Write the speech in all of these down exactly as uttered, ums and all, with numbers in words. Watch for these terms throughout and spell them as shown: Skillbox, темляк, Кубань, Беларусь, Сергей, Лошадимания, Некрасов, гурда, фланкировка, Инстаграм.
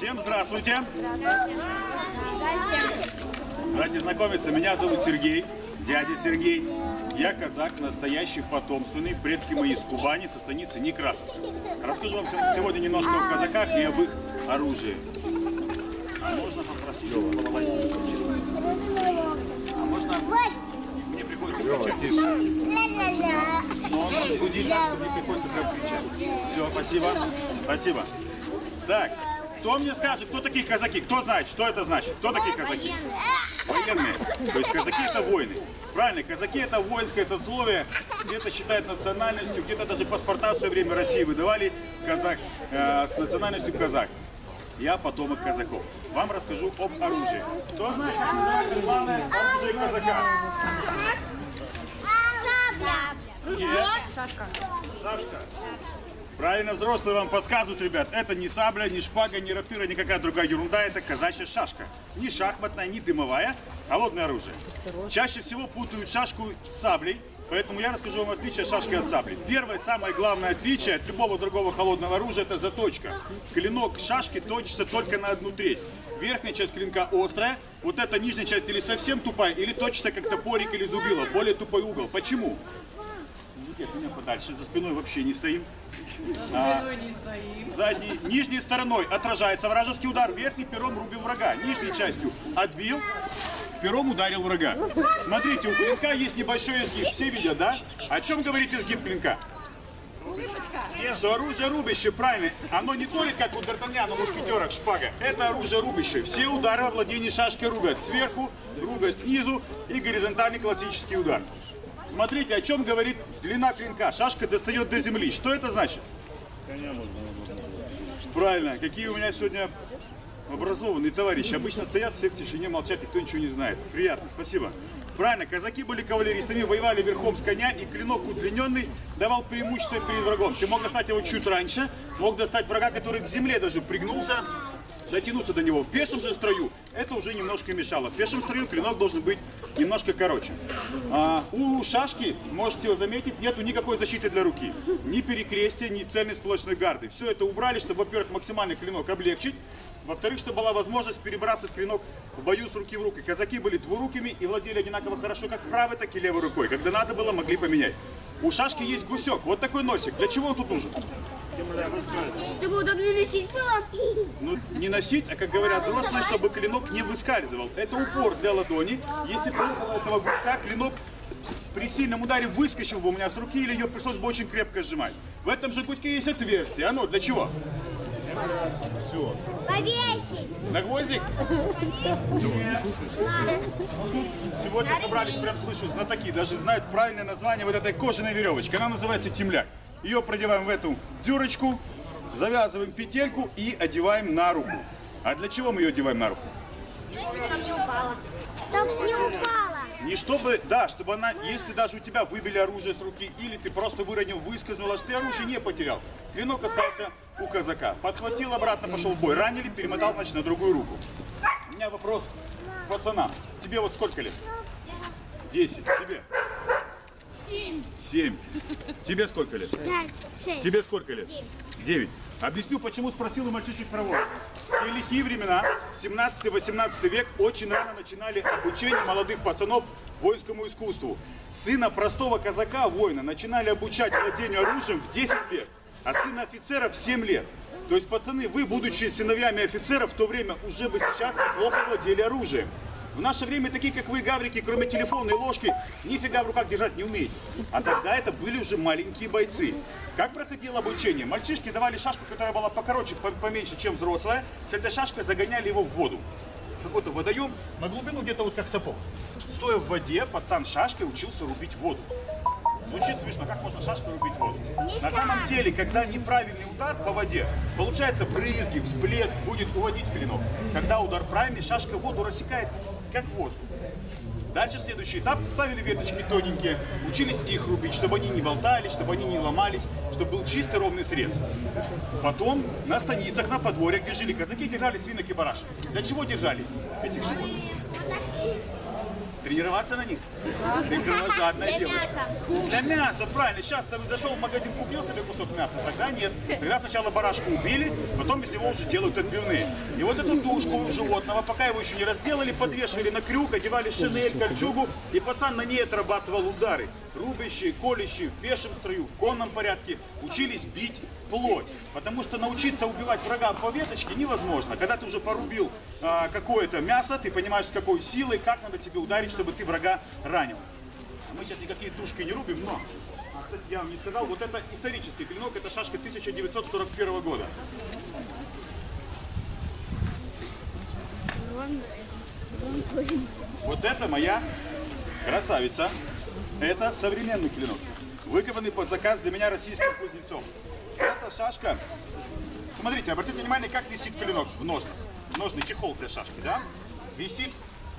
Всем здравствуйте. Здравствуйте. Давайте знакомиться. Меня зовут Сергей, дядя Сергей. Я казак, настоящий потомственный, предки мои из Кубани, со станицы Некрасов. Расскажу вам сегодня немножко о казаках и об их оружии. А можно попросить его поломать? А можно? Мне приходится кричать. Но он может гудить так, что мне приходится прям кричать. Все, спасибо. Спасибо. Так, кто мне скажет, кто такие казаки? Кто знает, что это значит? Кто такие казаки? Военные. То есть казаки это воины. Правильно, казаки это воинское сословие, где-то считают национальностью, где-то даже паспорта в свое время России выдавали казак, э, с национальностью казак. Я потомок казаков. Вам расскажу об оружии. Кто знает, как называется главное оружие казака? Сабля. Шашка. Шашка. Правильно, взрослые вам подсказывают, ребят, это не сабля, не шпага, не рапира, никакая другая ерунда, это казачья шашка. Не шахматная, не дымовая, холодное оружие. Чаще всего путают шашку с саблей, поэтому я расскажу вам отличие шашки от сабли. Первое, самое главное отличие от любого другого холодного оружия, это заточка. Клинок шашки точится только на одну треть. Верхняя часть клинка острая, вот эта нижняя часть или совсем тупая, или точится как топорик или зубило, более тупой угол. Почему? От меня подальше, за спиной вообще не стоим. А, задней, нижней стороной отражается вражеский удар, верхний пером рубил врага, нижней частью отбил, пером ударил врага. Смотрите, у клинка есть небольшой изгиб, все видят, да? О чем говорит изгиб клинка? Что оружие рубящее, правильно, оно не только как у Д'Артаньяна, мушкетерах, шпага, это оружие рубящее. Все удары о владении шашкой рубят сверху, рубят снизу и горизонтальный классический удар. Смотрите, о чем говорит длина клинка. Шашка достает до земли. Что это значит? Правильно. Какие у меня сегодня образованные товарищи. Обычно стоят все в тишине, молчат, и кто ничего не знает. Приятно, спасибо. Правильно, казаки были кавалеристами, воевали верхом с коня, и клинок удлиненный давал преимущество перед врагом. Ты мог достать его чуть раньше, мог достать врага, который к земле даже пригнулся, дотянуться до него. В пешем же строю это уже немножко мешало. В пешем строю клинок должен быть немножко короче. А у шашки, можете заметить, нету никакой защиты для руки. Ни перекрестия, ни цельной сплошной гарды. Все это убрали, чтобы, во-первых, максимально клинок облегчить. Во-вторых, чтобы была возможность перебрасывать клинок в бою с руки в руки. Казаки были двурукими и владели одинаково хорошо как правой, так и левой рукой. Когда надо было, могли поменять. У шашки есть гусек, вот такой носик. Для чего он тут нужен? Чтобы удобно носить было. Ну, не носить, а, как говорят взрослые, чтобы клинок не выскальзывал. Это упор для ладони. Если бы около этого гуска клинок при сильном ударе выскочил бы у меня с руки, или ее пришлось бы очень крепко сжимать. В этом же гуске есть отверстие. Оно для чего? Все. Повесить. На гвоздик? Нет. Сегодня собрались, прям слышу, знатоки. Даже знают правильное название вот этой кожаной веревочки. Она называется темляк. Ее продеваем в эту дырочку, завязываем петельку и одеваем на руку. А для чего мы ее одеваем на руку? Чтобы не упала. Чтобы не упала. Не чтобы, да, чтобы она, если даже у тебя выбили оружие с руки, или ты просто выронил, выскользнул, а ты оружие не потерял. Клинок остался у казака. Подхватил обратно, пошел в бой. Ранили, перемотал, значит, на другую руку. У меня вопрос к пацанам. Тебе вот сколько лет? Десять. Тебе? семь. Тебе сколько лет? пять, шесть. Тебе сколько лет? девять. Объясню, почему спросил у мальчишек про войну. В лихие времена, семнадцатый-восемнадцатый век, очень рано начинали обучение молодых пацанов воинскому искусству. Сына простого казака, воина, начинали обучать владению оружием в десять лет, а сына офицера в семь лет. То есть, пацаны, вы, будучи сыновьями офицеров, в то время уже бы сейчас неплохо владели оружием. В наше время такие, как вы, гаврики, кроме телефонной ложки, нифига в руках держать не умеете. А тогда это были уже маленькие бойцы. Как проходило обучение? Мальчишки давали шашку, которая была покороче, поменьше, чем взрослая. С этой шашкой загоняли его в воду. Какой-то водоем, на глубину где-то вот как сапог. Стоя в воде, пацан шашкой учился рубить воду. Звучит смешно, как можно шашкой рубить воду? На самом деле, когда неправильный удар по воде, получается брызги, всплеск, будет уводить клинок. Когда удар правильный, шашка воду рассекает, как воздух. Дальше следующий этап. Ставили веточки тоненькие, учились их рубить, чтобы они не болтались, чтобы они не ломались, чтобы был чистый ровный срез. Потом на станицах, на подворьях, где жили казаки, держали свинок и барашек. Для чего держали этих животных? Тренироваться на них? Да. Ты кровожадная девочка. Для мяса. Для мяса, правильно. Сейчас-то зашел в магазин, купил себе кусок мяса, тогда нет. Тогда сначала барашку убили, потом из него уже делают отбивные. И вот эту тушку животного, пока его еще не разделали, подвешивали на крюк, одевали шинель, кольчугу, и пацан на ней отрабатывал удары. Рубящие, колющие, в пешем строю, в конном порядке, учились бить плоть. Потому что научиться убивать врага по веточке невозможно. Когда ты уже порубил а, какое-то мясо, ты понимаешь, с какой силой, как надо тебе ударить, чтобы ты врага ранил. А мы сейчас никакие тушки не рубим, но... А, кстати, я вам не сказал, вот это исторический клинок, это шашка тысяча девятьсот сорок первого года. Вот это моя красавица. Это современный клинок, выкованный под заказ для меня российским кузнецом. Эта шашка, смотрите, обратите внимание, как висит клинок в ножнах. Ножный чехол для шашки, да? Висит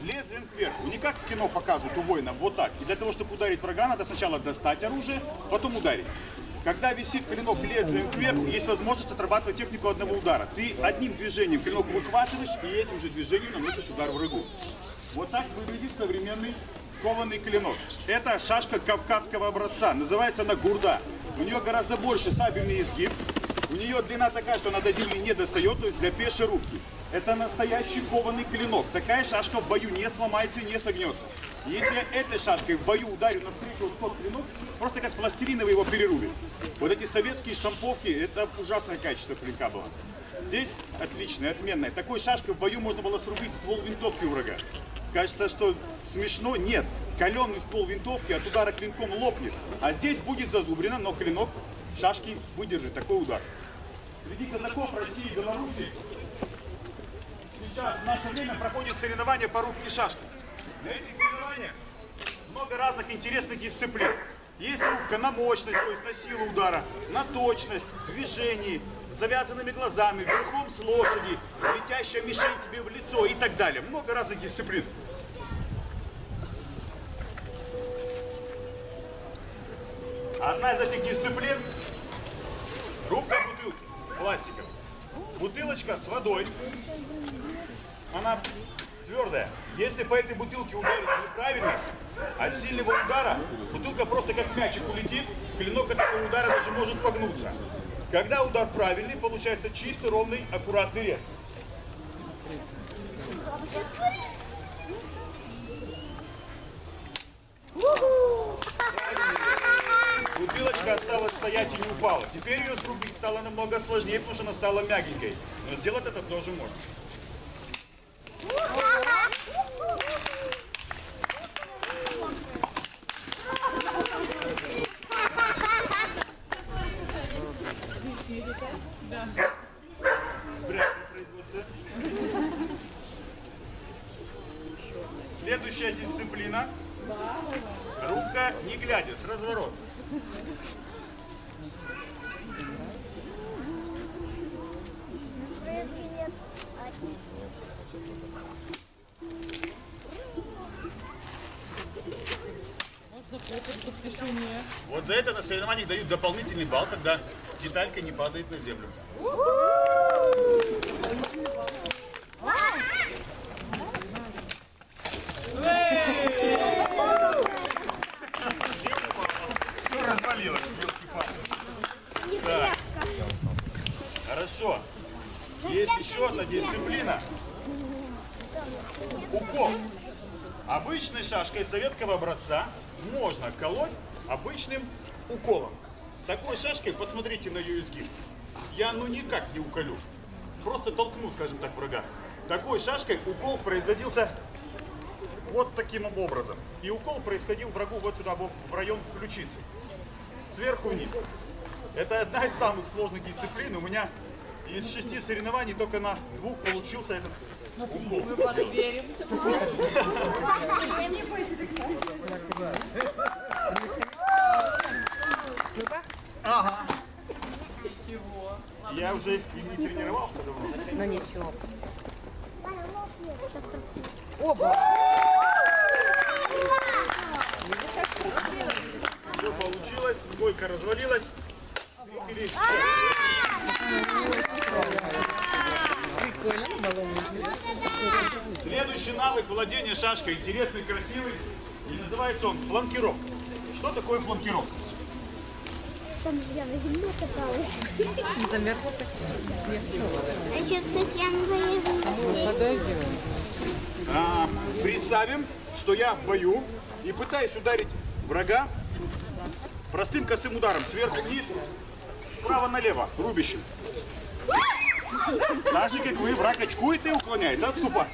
лезвием кверху. Не как в кино показывают у воинов, вот так. И для того, чтобы ударить врага, надо сначала достать оружие, потом ударить. Когда висит клинок лезвием кверху, есть возможность отрабатывать технику одного удара. Ты одним движением клинок выхватываешь и этим же движением наносишь удар врагу. Вот так выглядит современный кованый клинок. Это шашка кавказского образца. Называется она гурда. У нее гораздо больше сабельный изгиб. У нее длина такая, что она до земли не достает, то есть для пешей рубки. Это настоящий кованый клинок. Такая шашка в бою не сломается и не согнется. Если я этой шашкой в бою ударю навстречу вот тот клинок, просто как пластилиновый его перерубит. Вот эти советские штамповки, это ужасное качество клинка было. Здесь отличное, отменное. Такой шашкой в бою можно было срубить ствол винтовки у врага. Кажется, что смешно? Нет. Каленый ствол винтовки от удара клинком лопнет, а здесь будет зазубрено, но клинок шашки выдержит такой удар. Среди казаков России и Беларуси сейчас в наше время проходят соревнования по рубке шашки. Для этих соревнований много разных интересных дисциплин. Есть рубка на мощность, то есть на силу удара, на точность, движение, завязанными глазами, верхом с лошади, летящая мишень тебе в лицо и так далее. Много разных дисциплин. Одна из этих дисциплин – рубка бутылки, пластика. Бутылочка с водой, она твердая. Если по этой бутылке ударить неправильно, от сильного удара бутылка просто как мячик улетит, клинок от этого удара даже может погнуться. Когда удар правильный, получается чистый, ровный, аккуратный рез. Бутылочка осталась стоять и не упала. Теперь ее срубить стало намного сложнее, потому что она стала мягенькой. Но сделать это тоже можно. Следующая дисциплина – рубка не глядя, с разворота. Вот за это на соревнованиях дают дополнительный балл, когда деталька не падает на землю. Все развалилось. Так. Хорошо. Есть еще одна дисциплина. Укол. Обычной шашкой советского образца можно колоть обычным уколом. Такой шашкой, посмотрите на ее изгиб, я ну никак не уколю. Просто толкну, скажем так, врага. Такой шашкой укол производился вот таким образом. И укол происходил врагу вот сюда, в район ключицы. Сверху вниз. Это одна из самых сложных дисциплин. У меня из шести соревнований только на двух получился этот укол. Мы подверим. Ага. Ничего. Я уже и не тренировался давно. Ну ничего. Оба! Все получилось, сколько развалилось. Прикольно, баллон. Следующий навык владения шашкой интересный, красивый, и называется он фланкировка. Что такое фланкировка? Там же я на земле каталась. Не замерзла по себе. А, представим, что я в бою и пытаюсь ударить врага простым косым ударом сверху вниз, справа налево, рубящим. Так же, как вы, враг очкует и уклоняется, отступает.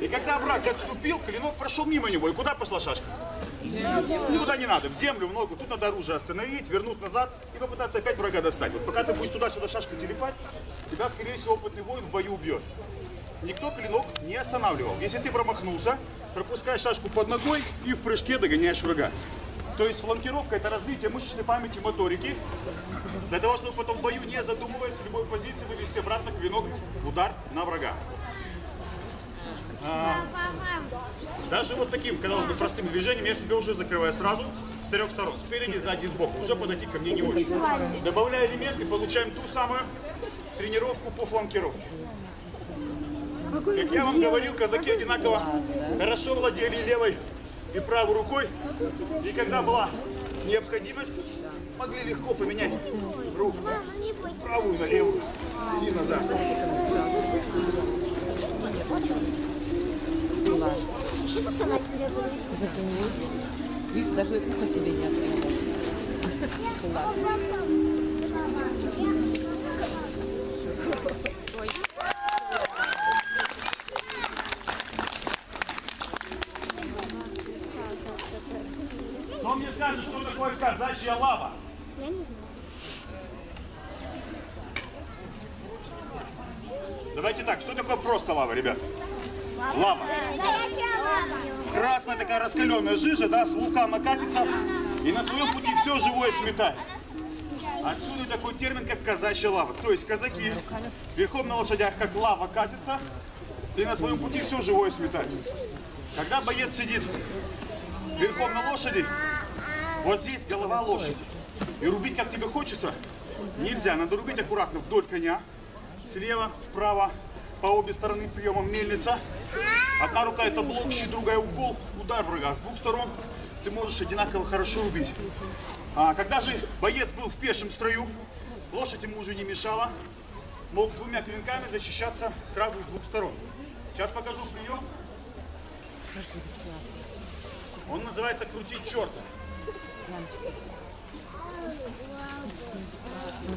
И когда враг отступил, клинок прошел мимо него. И куда пошла шашка? Никуда не надо. В землю, в ногу. Тут надо оружие остановить, вернуть назад и попытаться опять врага достать. Вот пока ты будешь туда-сюда шашку телепать, тебя, скорее всего, опытный воин в бою убьет. Никто клинок не останавливал. Если ты промахнулся, пропускаешь шашку под ногой и в прыжке догоняешь врага. То есть фланкировка – это развитие мышечной памяти, моторики, для того, чтобы потом в бою, не задумываясь, в любой позиции вывести обратно клинок в удар на врага. А, даже вот таким, казалось бы, простым движением я себя уже закрываю сразу с трех сторон, спереди, сзади, сбоку. Уже подойти ко мне не очень. Добавляю элемент и получаем ту самую тренировку по фланкировке. Как я вам говорил, казаки одинаково хорошо владели левой и правой рукой, и когда была необходимость, могли легко поменять руку, правую на левую и назад. Кто мне скажет, что такое казачья лава? Я не знаю. Давайте так, что такое просто лава, ребят? Лава. Красная такая раскаленная жижа, да, с вулкана катится и на своем пути все живое сметает. Отсюда такой термин, как казачья лава. То есть казаки верхом на лошадях, как лава, катится и на своем пути все живое сметает. Когда боец сидит верхом на лошади, вот здесь голова лошади. И рубить, как тебе хочется, нельзя. Надо рубить аккуратно вдоль коня, слева, справа, по обе стороны приема мельница. Одна рука это блок, щит, другая угол, удар врага. С двух сторон ты можешь одинаково хорошо рубить. А когда же боец был в пешем строю, лошадь ему уже не мешала, мог двумя клинками защищаться сразу с двух сторон. Сейчас покажу прием. Он называется крутить черта.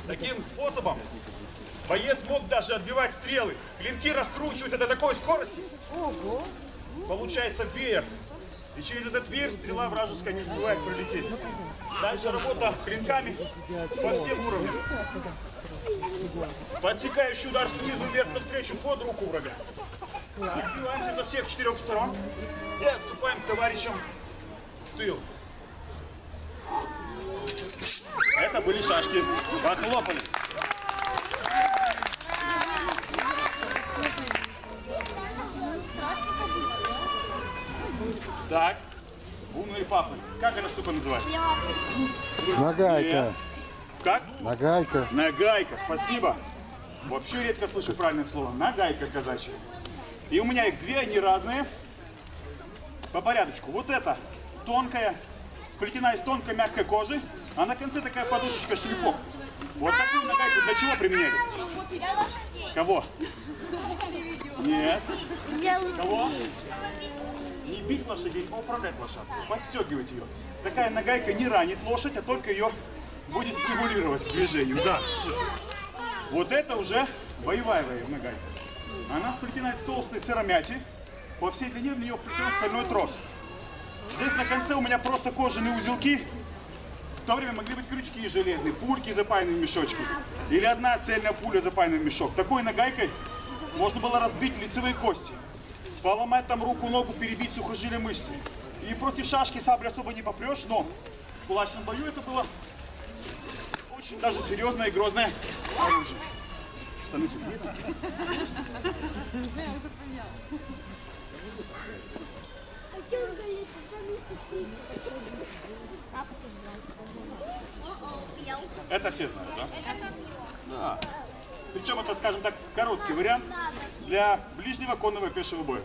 Таким способом боец мог даже отбивать стрелы. Клинки раскручиваются до такой скорости. Получается веер. И через этот веер стрела вражеская не успевает пролететь. Дальше работа клинками по всем уровням. Подсекающий удар снизу вверх навстречу под руку врага. Отбиваемся со всех четырех сторон и отступаем к товарищам в тыл. Это были шашки. Похлопали. Так, умные папы. Как эта штука называется? Нагайка. Как? Нагайка. Нагайка, спасибо. Вообще редко слышу правильное слово. Нагайка казачья. И у меня их две, они разные. По порядочку. Вот это тонкая, сплетена из тонкой мягкой кожи, а на конце такая подушечка штрихов. Вот такую нагайку для чего применяли? Кого? Нет. Кого? Не бить лошадей, а управлять лошадкой, подстегивать ее. Такая нагайка не ранит лошадь, а только ее будет стимулировать к движению. Да. Вот это уже боевая нагайка. Она сплетена из толстой сыромяти. По всей длине в нее вплетен стальной трос. Здесь на конце у меня просто кожаные узелки. В то время могли быть крючки железные, пульки, запаянные в мешочки. Или одна цельная пуля, запаянная в мешок. Такой нагайкой можно было разбить лицевые кости, поломать там руку, ногу, перебить сухожилие, мышцы. И против шашки сабли особо не попрешь, но в кулачном бою это было очень даже серьезное и грозное оружие. Штаны сухие. Это все знают, да? Да. Причем это, скажем так, короткий вариант. для ближнего конного пешего боя.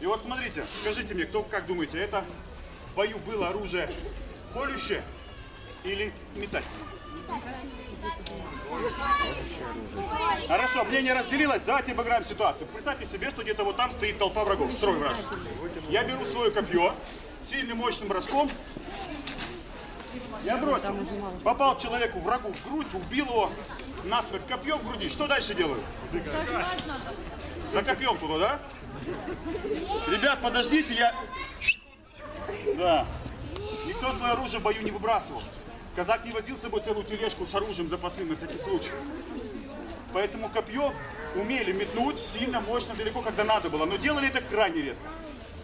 И вот смотрите, скажите мне, кто как думаете, это в бою было оружие колющее или метательное? Хорошо, мнение разделилось, давайте обыграем ситуацию. Представьте себе, что где-то вот там стоит толпа врагов, строй вражеский. Я беру свое копье, сильным мощным броском, я бросил, попал человеку, врагу в грудь, убил его, насмерть копьем в груди. Что дальше делаю? За копьем туда, да? Ребят, подождите, я... Да. Никто свое оружие в бою не выбрасывал. Казак не возил с собой целую тележку с оружием запасным на всякий случай. Поэтому копье умели метнуть сильно, мощно, далеко, когда надо было. Но делали это крайне редко.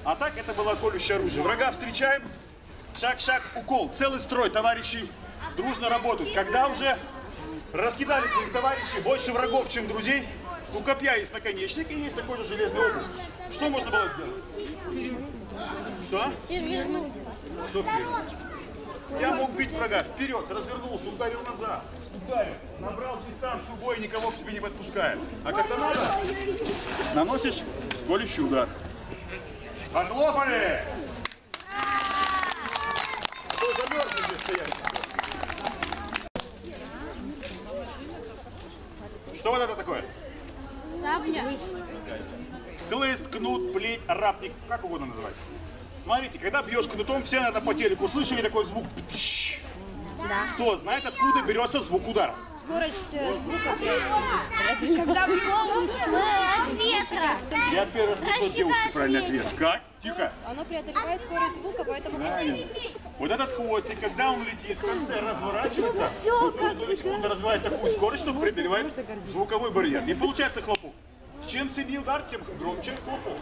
А так это было колющее оружие. Врага встречаем. Шаг-шаг, укол. Целый строй товарищей дружно работают. Когда уже раскидали своих товарищей больше врагов, чем друзей, у копья есть наконечник и есть такой же железный обруч. Что можно было сделать? Что? Что? Я мог бить врага вперед, развернулся, ударил назад, ударил, набрал дистанцию боя, никого к себе не подпуская. А когда надо, наносишь колющий удар. Отлопали! Кто замерзли здесь стоять? Что вот это такое? Сабля. Хлыст, кнут, плеть, арапник, как угодно называть. Смотрите, когда бьешь кнутом, все, наверное, по телеку слышали такой звук. Да. Кто знает, откуда берется звук удара? Скорость звука. Когда бьешь от ветра. Я первый раз слышал девушке правильный ответ. Как? Тихо. Оно преодолевает скорость звука, поэтому... Правильно. Вот этот хвостик, когда он летит, в конце разворачивается, он развивает такую скорость, что преодолевает звуковой барьер. И получается хлопок. Чем сильнее удар, тем громче хлопок.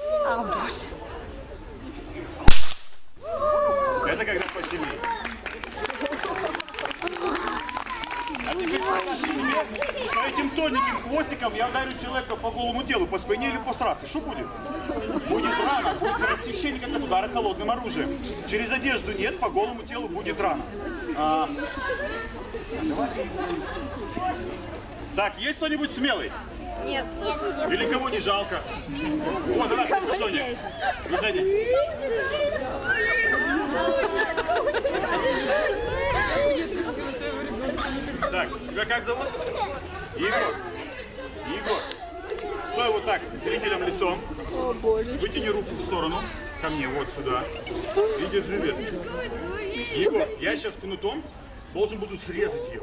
О, боже. Это как раз посильнее. А теперь с этим тоненьким хвостиком я ударю человека по голому телу, по спине или по страсе. Что будет? Будет рана, будет рассечение, как от удара холодным оружием. Через одежду нет, по голому телу будет рана. А... Так, есть кто-нибудь смелый? Нет. Или кому не жалко? О, давай, Соня. Выходи. Так, тебя как зовут? Егор. Егор. Стой вот так, зрителям лицом. Вытяни руку в сторону. Ко мне, вот сюда. И держи ветку. Егор, я сейчас кнутом должен буду срезать ее.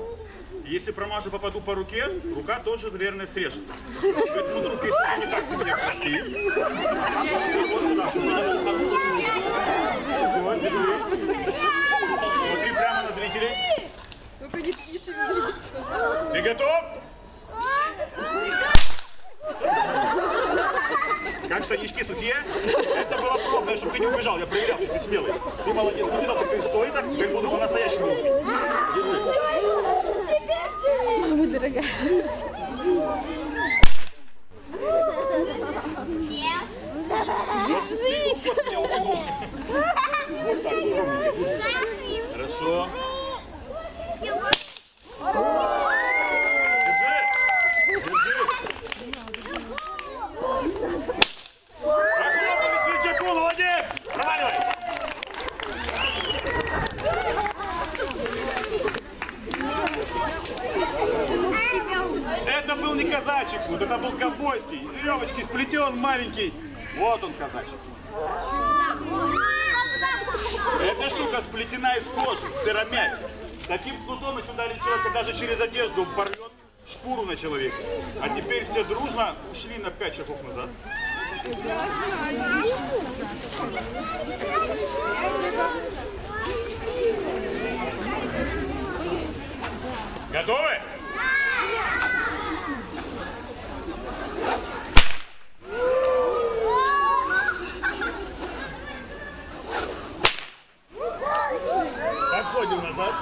Если промажу, попаду по руке, рука тоже, наверное, срежется. Поэтому вдруг, если не так, ты меня прости. Смотри прямо на зрителей. Только не спиши. Ты готов? Как штанишки сухие? Это было пробное, чтобы ты не убежал. Я проверял, что ты смелый. Ты молодец. Ну ты там только и стой так, как будто по-настоящему. Держи. Дорогая. Держись. Вот так. Хорошо. Это был не казачий кнут, это был ковбойский. Из веревочки сплетен маленький. Вот он, казачий. Эта штука сплетена из кожи, сыромясь. Таким кнутом, если ударить человека даже через одежду, порвет шкуру на человека. А теперь все дружно ушли на пять шагов назад. Готовы? Отходим назад.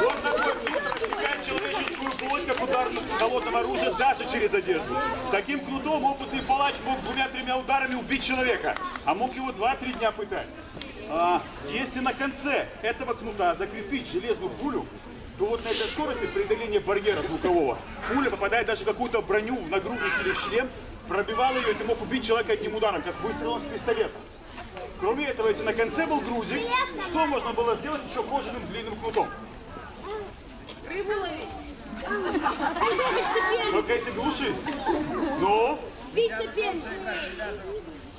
Вот такой кнут рассекает человеческую плоть, как удар холодного оружия, даже через одежду. Таким кнутом опытный палач мог двумя-тремя ударами убить человека, а мог его два-три дня пытать. А, если на конце этого кнута закрепить железную пулю, то вот на этой скорости преодоление барьера звукового пуля, попадая даже в какую-то броню, в нагрудник или в шлем, пробивала ее, и ты мог убить человека одним ударом, как выстрелом с пистолета. Кроме этого, если на конце был грузик, что можно было сделать еще кожаным длинным кнутом? Рыбу ловить. Только если глушить. Но... Бить цепель.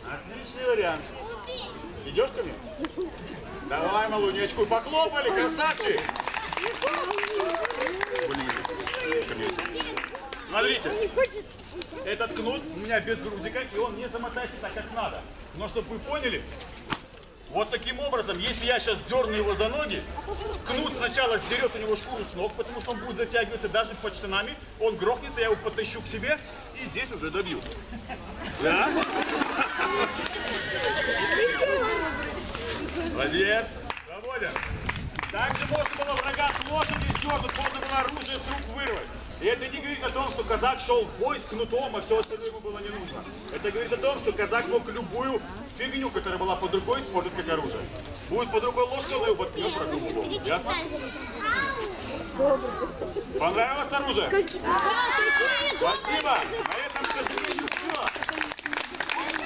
Отличный вариант. Идешь ко мне? Давай, малунечку, похлопали, красавчик! Смотрите, этот кнут у меня без грузика, и он не замотается так, как надо. Но чтобы вы поняли, вот таким образом, если я сейчас дерну его за ноги, кнут сначала сдерет у него шкуру с ног, потому что он будет затягиваться даже под штанами, он грохнется, я его потащу к себе и здесь уже добью. Да? Молодец! Свободен! Также можно было врага с лошади сдернуть, можно было оружие с рук вырвать. И это не говорит о том, что казак шел в бой с кнутом, а все остальное ему было не нужно. Это говорит о том, что казак мог любую фигню, которая была под рукой, использовать как оружие. Будет под рукой ложка, но и воткнет врагу в голову. Ясно? Понравилось оружие? Спасибо! На этом, к сожалению, все.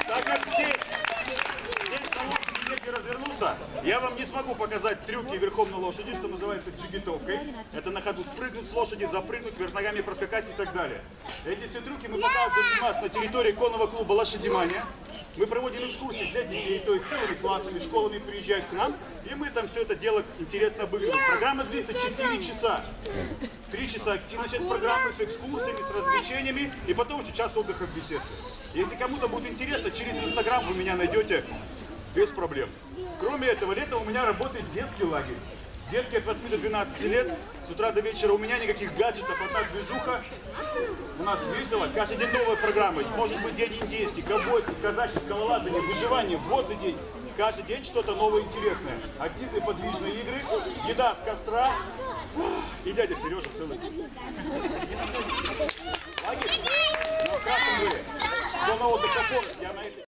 Так как здесь, здесь на лошади негде развернуться, я вам не смогу показать трюки верхом на лошади, что называется джигитовкой. Это на ходу спрыгнуть с лошади, запрыгнуть, вверх ногами проскакать и так далее. Эти все трюки мы показываем у нас на территории конного клуба «Лошадимания». Мы проводим экскурсии для детей, то есть целыми классами, школами приезжают к нам, и мы там все это дело интересно обыгрываем. Программа длится четыре часа. три часа активной часть программы с экскурсиями, с развлечениями, и потом еще час отдыха в беседке. Если кому-то будет интересно, через Инстаграм вы меня найдете без проблем. Кроме этого, летом у меня работает детский лагерь. Детки от восьми до двенадцати лет, с утра до вечера у меня никаких гаджетов, одна движуха. У нас весело, каждый день новая программа. Может быть день индейский, ковбойский, казачий, скалолазание, выживание, водный день. Каждый день что-то новое интересное. Активные подвижные игры, еда с костра и дядя Сережа целый день. Лагерь? Ну, как вы? Кто на отдых оформит? Я на это...